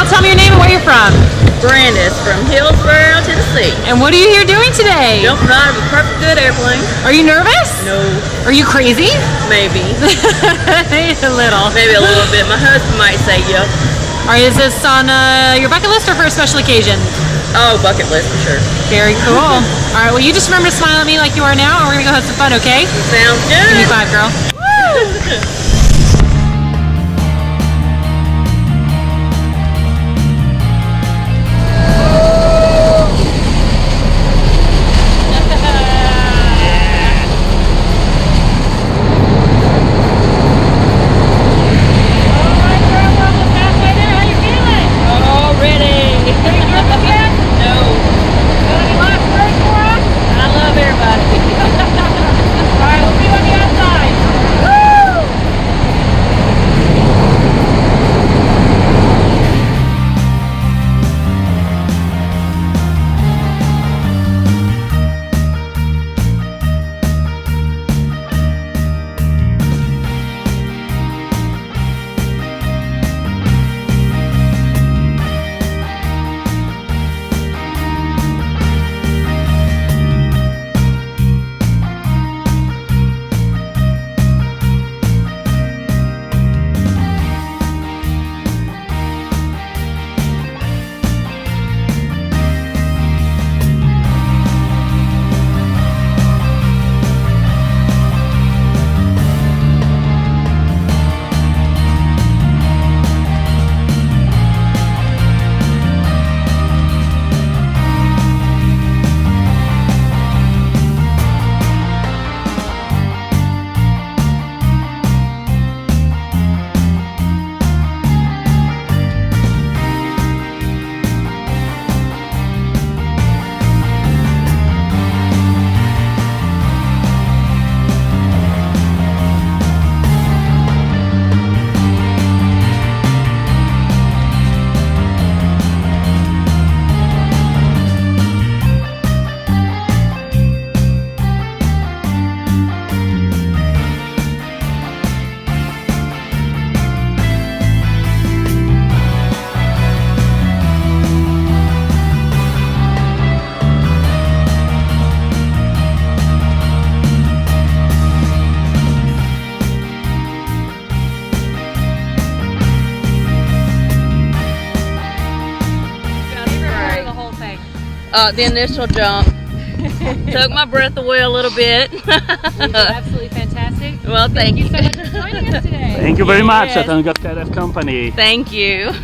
out, tell me your name and where you're from. Brandis, from Hillsboro, Tennessee. And what are you here doing today? Jumping out of a perfect good airplane. Are you nervous? No. Are you crazy? Maybe. A little. Maybe a little bit. My husband might say yep. Alright, is this on your bucket list or for a special occasion? Oh, bucket list for sure. Very cool. Alright, well you just remember to smile at me like you are now and we're gonna go have some fun, okay? Sounds good. Give me five, girl. Woo! The initial jump took my breath away a little bit. You did absolutely fantastic. Well, thank you so much for joining us today. Thank you very much. I got to have company. Thank you.